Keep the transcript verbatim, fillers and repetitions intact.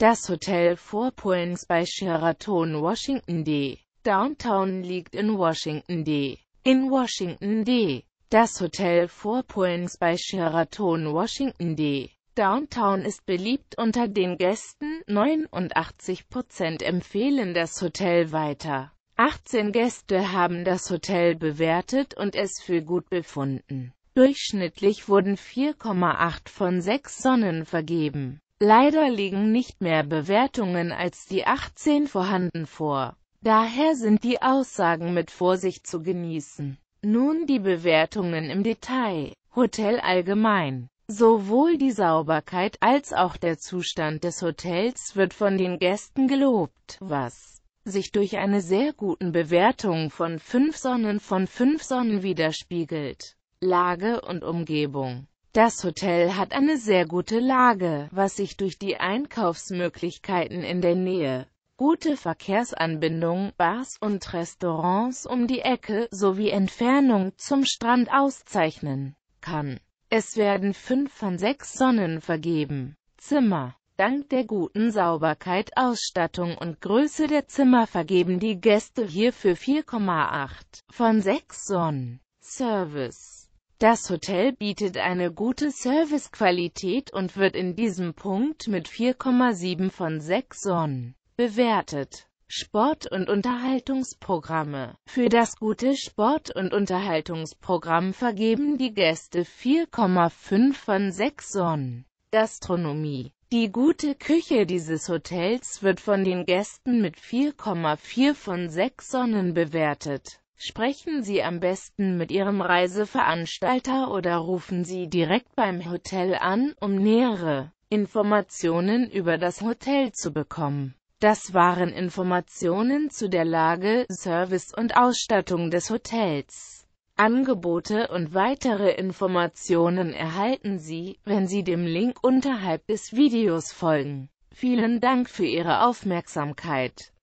Das Hotel Four Points bei Sheraton, Washington D C Downtown liegt in Washington D C In Washington D C Das Hotel Four Points bei Sheraton, Washington D C Downtown ist beliebt unter den Gästen, neunundachtzig Prozent empfehlen das Hotel weiter. achtzehn Gäste haben das Hotel bewertet und es für gut befunden. Durchschnittlich wurden vier Komma acht von sechs Sonnen vergeben. Leider liegen nicht mehr Bewertungen als die achtzehn vorhanden vor. Daher sind die Aussagen mit Vorsicht zu genießen. Nun die Bewertungen im Detail. Hotel allgemein. Sowohl die Sauberkeit als auch der Zustand des Hotels wird von den Gästen gelobt, was sich durch eine sehr guten Bewertung von fünf Sonnen von fünf Sonnen widerspiegelt. Lage und Umgebung. Das Hotel hat eine sehr gute Lage, was sich durch die Einkaufsmöglichkeiten in der Nähe, gute Verkehrsanbindung, Bars und Restaurants um die Ecke sowie Entfernung zum Strand auszeichnen kann. Es werden fünf von sechs Sonnen vergeben. Zimmer. Dank der guten Sauberkeit, Ausstattung und Größe der Zimmer vergeben die Gäste hierfür vier Komma acht von sechs Sonnen. Service. Das Hotel bietet eine gute Servicequalität und wird in diesem Punkt mit vier Komma sieben von sechs Sonnen bewertet. Sport- und Unterhaltungsprogramme. Für das gute Sport- und Unterhaltungsprogramm vergeben die Gäste vier Komma fünf von sechs Sonnen. Gastronomie. Die gute Küche dieses Hotels wird von den Gästen mit vier Komma vier von sechs Sonnen bewertet. Sprechen Sie am besten mit Ihrem Reiseveranstalter oder rufen Sie direkt beim Hotel an, um nähere Informationen über das Hotel zu bekommen. Das waren Informationen zu der Lage, Service und Ausstattung des Hotels. Angebote und weitere Informationen erhalten Sie, wenn Sie dem Link unterhalb des Videos folgen. Vielen Dank für Ihre Aufmerksamkeit.